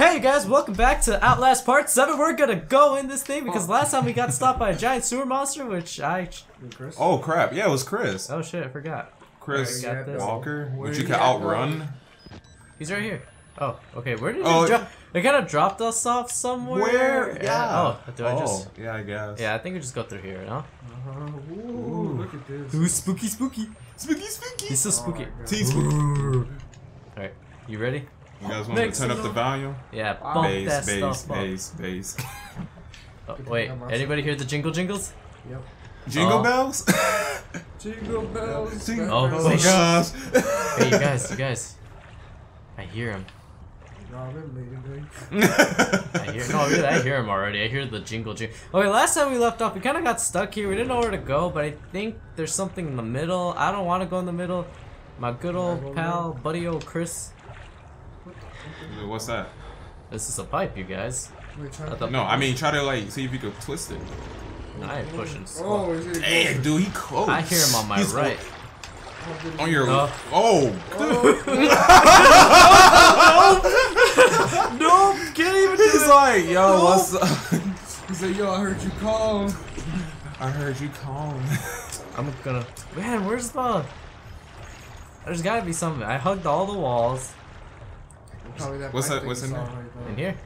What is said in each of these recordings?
Hey guys, welcome back to Outlast Part 7. We're gonna go in this thing because last time we got stopped by a giant sewer monster, which Chris? Oh crap, yeah, it was Chris. Oh shit, I forgot. Chris right, I Walker, which you can outrun. He's right here. Oh, okay, where did you drop? They kinda dropped us off somewhere. Where? Yeah. Oh, do I just... yeah, I guess. Yeah, I think we just go through here, no? Ooh, look at this. Ooh, spooky, spooky. Spooky, spooky. He's so spooky. Spooky. Alright, you ready? You guys want to turn up the volume? Yeah, bump that stuff up. Bass. Oh, wait, anybody hear the jingle jingles? Yep. Jingle bells? Jingle bells. Jingle bells. Oh my gosh. Hey, you guys. I hear him. I hear him already. I hear the jingle. Okay, last time we left off, we kind of got stuck here. We didn't know where to go, but I think there's something in the middle. I don't want to go in the middle. My good old pal, buddy old Chris. What's that? This is a pipe, you guys. No, I mean, try to like see if you could twist it. I ain't pushing. Oh, damn, dude, he close. I hear him on my right. On your left. Oh, dude. Nope, can't even do it. He's like, yo, what's up? He's like, yo, I heard you call. I'm gonna. Man, where's the? There's gotta be something. I hugged all the walls. What's in there? In here?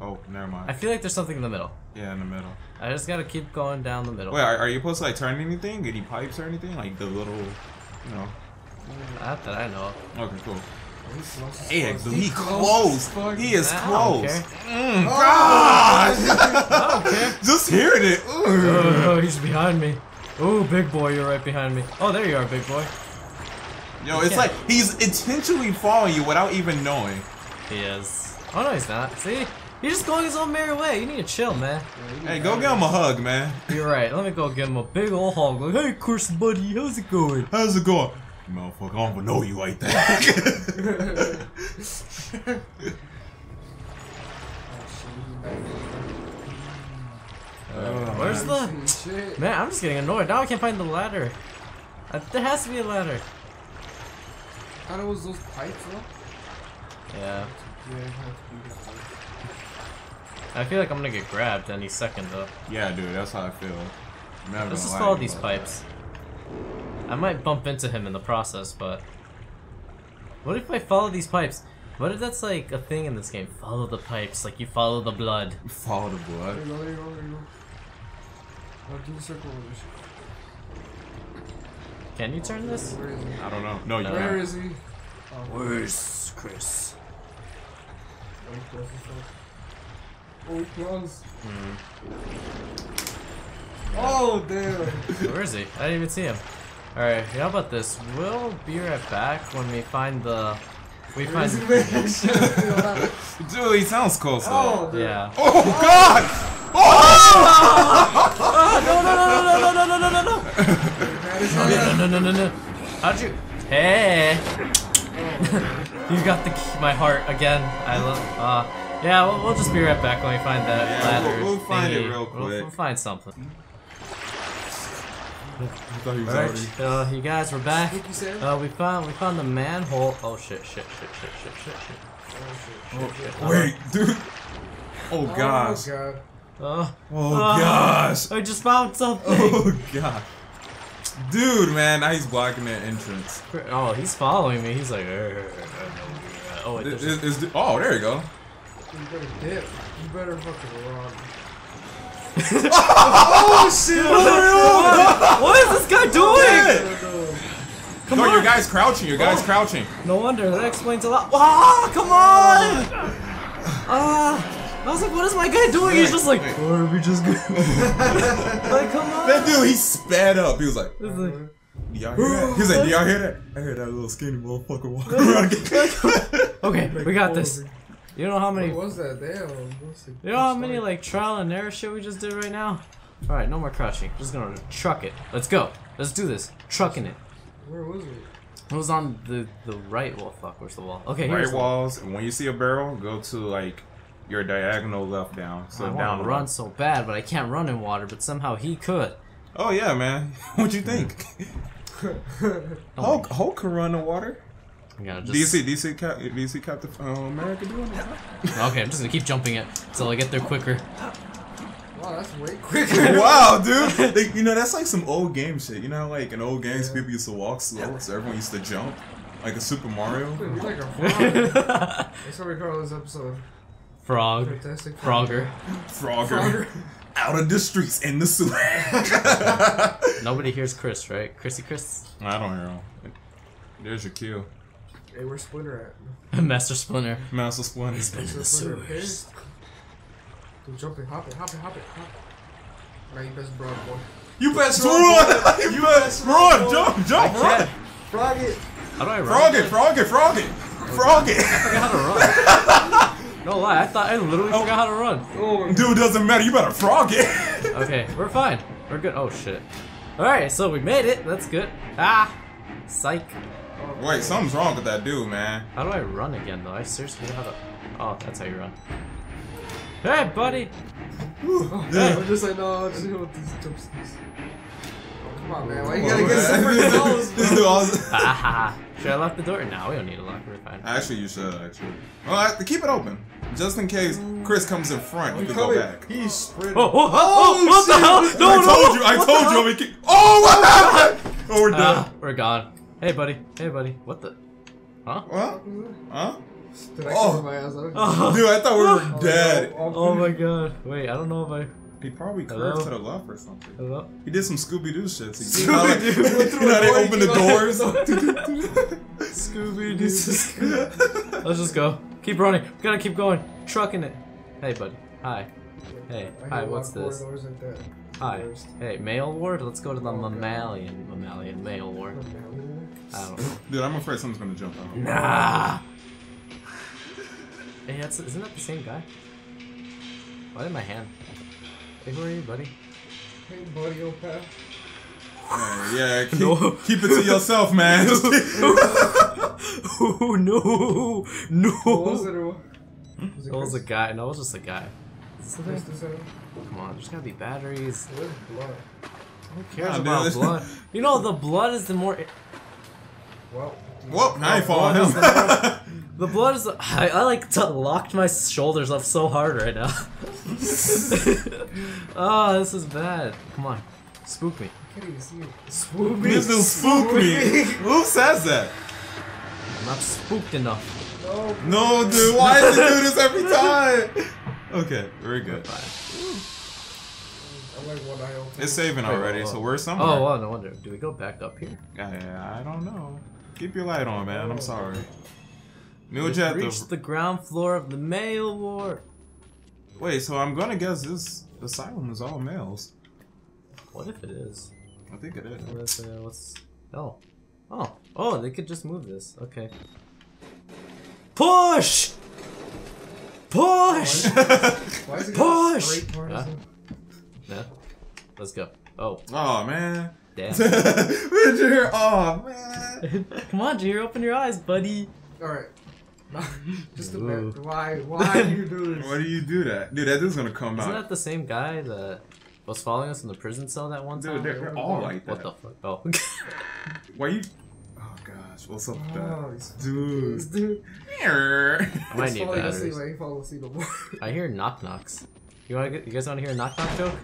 Oh, never mind. I feel like there's something in the middle. Yeah, in the middle. I just gotta keep going down the middle. Wait, are you supposed to like turn anything? Any pipes or anything? Like the little, you know? Not that I know of. Okay, cool. Hey, dude, he close. He is close. Mm, gosh! I don't care. Just hearing it. Oh, he's behind me. Oh, big boy, you're right behind me. Oh, there you are, big boy. Yo, it's like he's intentionally following you without even knowing. He is. Oh no, he's not. See? He's just going his own merry way. You need to chill, man. Yeah, hey, go get him a hug, man. You're right. Let me go get him a big old hug. Like, hey, Chris, buddy, how's it going? How's it going? Motherfucker, I don't know you like that. Where's the... Man, I'm just getting annoyed. Now I can't find the ladder. There has to be a ladder. I thought it was those pipes, though. Yeah. I feel like I'm gonna get grabbed any second, though. Yeah, dude, that's how I feel. Let's just follow these pipes. I might bump into him in the process, but... What if I follow these pipes? What if that's like a thing in this game? Follow the pipes, like you follow the blood. Follow the blood? Do the circle. Can you turn this? I don't know. No, you can't. Where is he? Where's Chris? Oh, he close. Oh, damn. Where is he? I didn't even see him. Alright, how about this? We'll be right back when we find the... Dude, he sounds close, though. Yeah. Oh, God! No! No. How'd you? Hey. You got the key, my heart again. I love. Yeah. We'll just be right back when we find that ladder. We'll find it real quick. We'll find something. Alright, you guys, we're back. We found the manhole. Oh shit. Wait, dude. Oh gosh. Oh gosh. I just found something. Oh gosh. Dude, man, now he's blocking that entrance. Oh, he's following me. He's like, oh, wait, oh, there you go. You better dip. You better fucking run. Oh shit! What is this guy doing? Come on, you guys crouching. No wonder. That explains a lot. Ah, come on! I was like, what is my guy doing? He's just like, or are we just going? Like, come on. That dude, he sped up. He was like, do y'all hear that? Do y'all hear that? I heard that little skinny motherfucker walking around. Okay, we got this. You know how many... What was that? Damn. You know how many, like, trial and error shit we just did right now? Alright, no more crouching. Just gonna truck it. Let's go. Let's do this. Trucking it. Where was it? It was on the right wall. Fuck, where's the wall? Okay, here's the walls. And when you see a barrel, go to, like... Your diagonal left down. So I want to run so bad, but I can't run in water. But somehow he could. Oh yeah, man. What'd you think? Hulk can run in water. You gotta just... Do you see Captain America doing it? Okay, I'm just gonna keep jumping it until I get there quicker. Wow, that's way quicker. Wow, dude! Like, you know, that's like some old game shit. You know how, like, in old games, people used to walk slow, so everyone used to jump? Like a Super Mario? Wait, like a frog. That's what we call this episode. Frog. Fantastic. Frogger. Frogger. Out of the streets, in the sewer. Nobody hears Chris, right? Chrissy Chris? I don't hear him. There's your cue. Hey, where's Splinter at? Master Splinter. Master Splinter. He's been in the sewers. Dude, jump it, hop it, hop it, hop it, hop it. Right, you best run, boy. You best run! You best run! Jump, jump, run! Frog it! How do I run? Frog it, frog it, frog it! Frog it! I forgot how to run. No lie, I literally forgot how to run. Oh, dude, doesn't matter, you better frog it! Okay, we're fine. We're good. Oh, shit. Alright, so we made it. That's good. Ah! Psych. Wait, something's wrong with that dude, man. How do I run again, though? I seriously don't know how to... Oh, that's how you run. Hey, buddy! Yeah. I'm just like, no, I just know what these jump sticks. Oh, come on, man. Why you gotta get super close, man? Should I lock the door? No, we don't need to lock it. Actually, you should, actually. Well, I have to keep it open. Just in case Chris comes in front, you can go back. He's sprinting. Oh, oh, oh, what the hell? No, no, I told you. Oh, what happened? Oh, we're done. We're gone. Hey, buddy. Hey, buddy. What the? Huh? What? Huh? Did I cover my ass up? Dude, I thought we were dead. Oh my god. Wait, I don't know if I... He probably curved to the left or something. Hello? He did some Scooby-Doo shit. Scooby-Doo. You know they open the doors? Scooby-Doo. Let's just go. Keep running. We gotta keep going. Trucking it. Hey, buddy. Hi. Hey. Hi, what's this? Hi. Hey, male ward? Let's go to the mammalian. Mammalian male ward. I don't know. Dude, I'm afraid someone's gonna jump out. Nah! Hey, that's, isn't that the same guy? Why did my hand? Hey, who are you, buddy? Hey, buddy, old pal. Yeah, keep it to yourself, man. Oh, no. No. What was it? It was a guy. No, it was just a guy. Come on, there's gotta be batteries. Where's blood? Who cares about blood? You know, the blood is the more... Well, I ain't falling down. The blood is. I like locked my shoulders up so hard right now. Oh, this is bad. Come on, spook me. I can't even see you. Spook me. Please don't spook me. Who says that? I'm not spooked enough. No, no, dude. Why does it do this every time? Okay, very good. I like one eye open. It's saving already, so we're somewhere. Oh, well, no wonder. Do we go back up here? I don't know. Keep your light on, man. I'm sorry. We've reached the ground floor of the male ward. Wait, so I'm gonna guess this asylum is all males. What if it is? I think it is. What's... Oh. Oh. Oh, they could just move this. Okay. Push! Push! Why is it push! Yeah. Let's go. Oh. Oh, man. Damn. Did you hear? Oh, man. Come on, Junior. Open your eyes, buddy. Alright. Just a minute. Why do you do this? Why do you do that? Dude, that dude's gonna come out. Isn't that the same guy that was following us in the prison cell that one time? Dude, they're all like that. What the fuck? Oh. Why you... Oh gosh, what's up with that? Dude. I might need batteries. I hear knock knocks. You guys wanna hear a knock knock joke?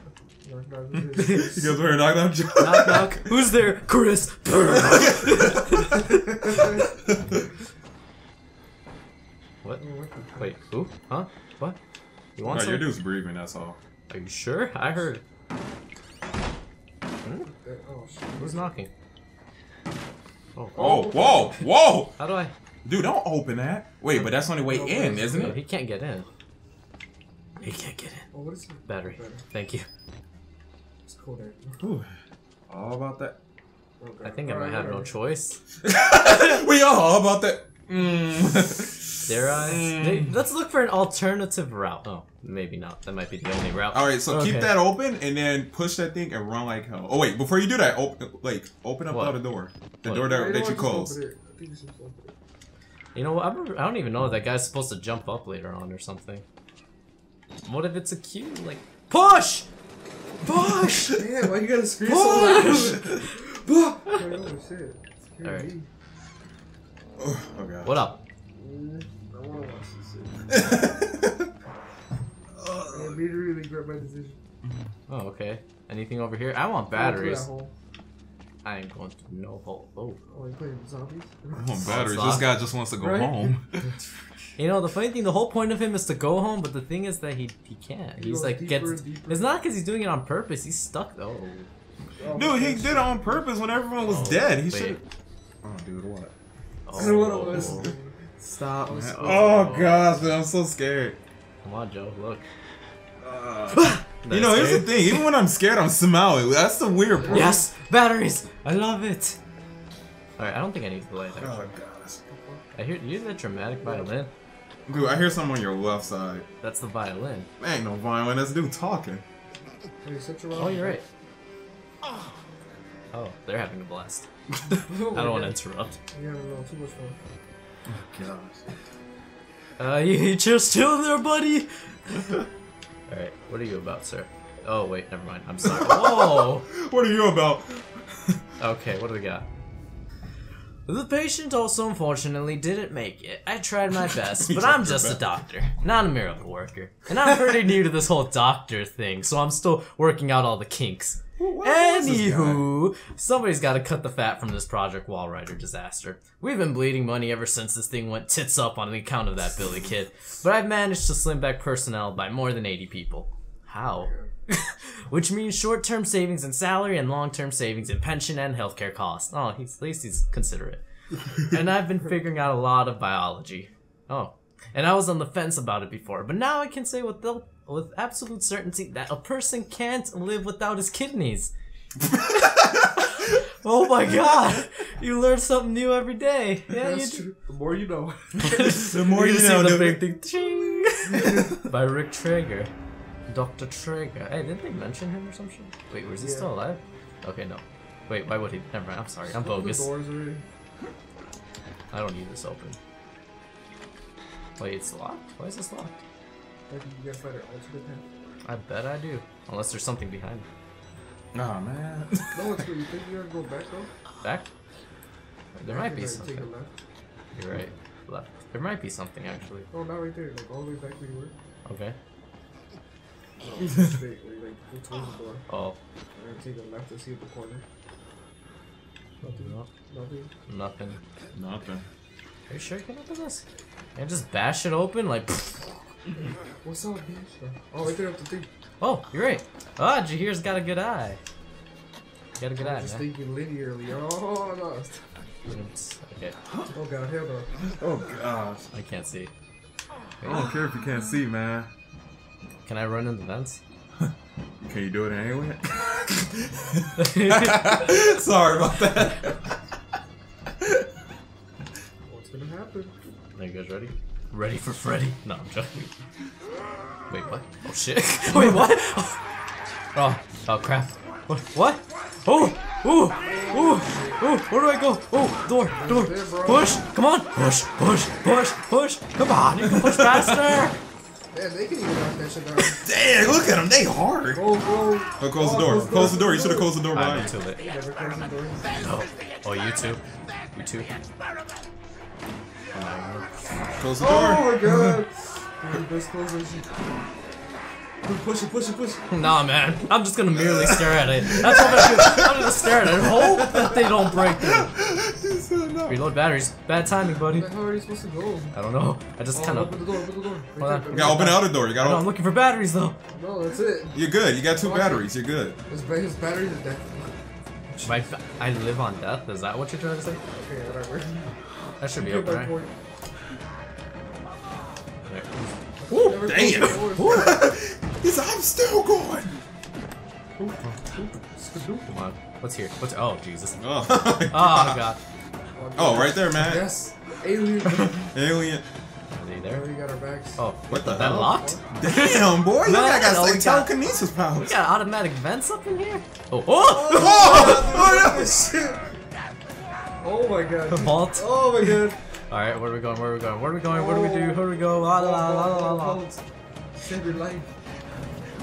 You guys want to hear a knock knock joke? Knock knock. Who's there? Chris. What? Wait, who? Huh? What? You want some? Your dude's breathing, that's all. Are you sure? I heard. Hmm? Oh, who's knocking? Oh. Oh, whoa, whoa! How do I? Dude, don't open that. Wait, but that's the only way in, isn't it? He can't get in. He can't get in. Oh, what is it? Battery. Thank you. It's cool there. Ooh. All about that. Okay. I think I might have no choice. We are all about that. Their eyes. Let's look for an alternative route. Oh, maybe not. That might be the only route. All right, so keep that open and then push that thing and run like hell. Oh wait, before you do that, open up the door. The door that you closed. You know what? I don't even know if that guy's supposed to jump up later on or something. What if it's a cue? Like push, push. Damn, why you gotta scream so loud? Push. All right. Oh god. What up? I want to watch this shit. I immediately regret my decision. Oh, okay. Anything over here? I want batteries. I ain't going to no hole. Oh. Oh, you playing zombies? I want batteries. This guy just wants to go home. You know, the funny thing, the whole point of him is to go home, but the thing is that he can't. He's like, gets. It's not because he's doing it on purpose. He's stuck, though. Oh, dude, he did it on purpose when everyone was dead. He should. Oh, dude, what? Oh, what was... Stop. Oh, gosh, man, I'm so scared. Come on, Joe, look. You know, here's the thing. Even when I'm scared, I'm smiling. That's the weird part. Yes, batteries. I love it. All right, I don't think I need the light. Oh gosh. I hear you hear that dramatic violin. Dude, I hear something on your left side. That's the violin. There ain't no violin. That's dude talking. Oh, you're right. Oh, they're having a blast. I don't want to interrupt. You're having a little too much fun. Oh gosh. You just chill there, buddy. Alright, what are you about, sir? Oh, wait, never mind. I'm sorry. Whoa! What are you about? Okay, what do we got? The patient also, unfortunately, didn't make it. I tried my best, but I'm just a doctor, not a miracle worker. And I'm pretty new to this whole doctor thing, so I'm still working out all the kinks. Well, anywho, somebody's got to cut the fat from this Project Wallrider disaster. We've been bleeding money ever since this thing went tits up on account of that Billy Kid, but I've managed to slim back personnel by more than 80 people. How? Which means short-term savings in salary and long-term savings in pension and healthcare costs. Oh, at least he's considerate. And I've been figuring out a lot of biology. Oh, and I was on the fence about it before, but now I can say what they'll... with absolute certainty that a person can't live without his kidneys. Oh my god! You learn something new every day. Yeah, that's true. The more you know. The more you know. The big thing. By Rick Trager. Dr. Trager. Hey, didn't they mention him or something? Wait, was he still alive? Okay, no. Wait, why would he? Never mind, I'm sorry. I'm bogus. The doors already. I don't need this open. Wait, it's locked? Why is this locked? You guys better alternate path. I bet I do. Unless there's something behind me. Nah, man. No, it's good. You think you're gonna go back though? Back? There might be something. Take a left. You're right. Left. There might be something actually. Oh, not right there. Like all the way back where you were. Okay. No, straight. Like towards the door. Oh. And then take a left to see the corner. Nothing. Nothing. Nothing. Nothing. Are you sure you can open this? And just bash it open like. What's up, bitch? Oh, right there up the thing. Oh, you're right. Ah, Jahir's got a good eye. You got a good eye, man. I was thinking linearly. Oh, I lost. Okay. Oh, God, hell no. Oh, gosh. I can't see. Wait. I don't care if you can't see, man. Can I run in the vents? Can you do it anyway? Sorry about that. What's gonna happen? Are you guys ready? Ready for Freddy? No, I'm joking. Wait, what? Oh shit! Wait, what? Oh, oh crap! What? What? Oh, ooh, ooh, ooh! Where do I go? Oh, door, door! Push! Come on! Push! Push! Push! Push! Come on! You can push faster! Damn, they can even knock that shit down. Damn, look at them! They hard. Go, go! Oh, close the door! Close the door! You should have closed the door behind you. Oh, oh, you too. You too. Close the door. Oh my god. Push it, push it, push it. Nah, man. I'm just gonna merely stare at it. That's what I'm gonna do. I'm gonna stare at it. Hope that they don't break through. Reload batteries. Bad timing, buddy. How are you supposed to go? I don't know. I just kind of. Open the door, open the door. You gotta open the outer door. You gotta. No, I'm looking for batteries though. No, that's it. You're good. You got two batteries. You're good. His batteries are death. I live on death. Is that what you're trying to say? Okay, whatever. That should be open, right? There. Ooh, damn! He's I'm still going! Come on. What's here? What's oh, Jesus. Oh, God. Oh, right there, man. Yes. Alien. Alien. Are they there? We got our backs. Oh, what the hell? That locked? Damn, boy. Look, I got some telekinesis powers. We got automatic vents up in here? Oh, oh! Oh, no, shit! Oh my god. The vault. Oh my god. Alright, where are we going? Where are we going? Where are we going? What do we do? Where do we go? La la la la la la. Save your life.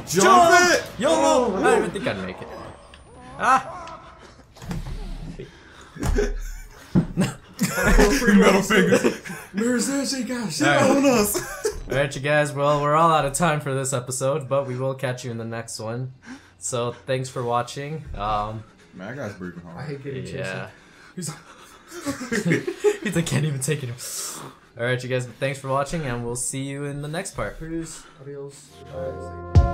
Jump it! YOLO! I don't even think I'd make it. Ah! Middle fingers. Mirrors and shit on us. Alright, you guys. Well, we're all out of time for this episode, but we will catch you in the next one. So, thanks for watching. Man, that guy's breathing hard. I hate getting chased. He's like... He's like, can't even take it. Alright, you guys. Thanks for watching, and we'll see you in the next part. Peace. Adios. Bye.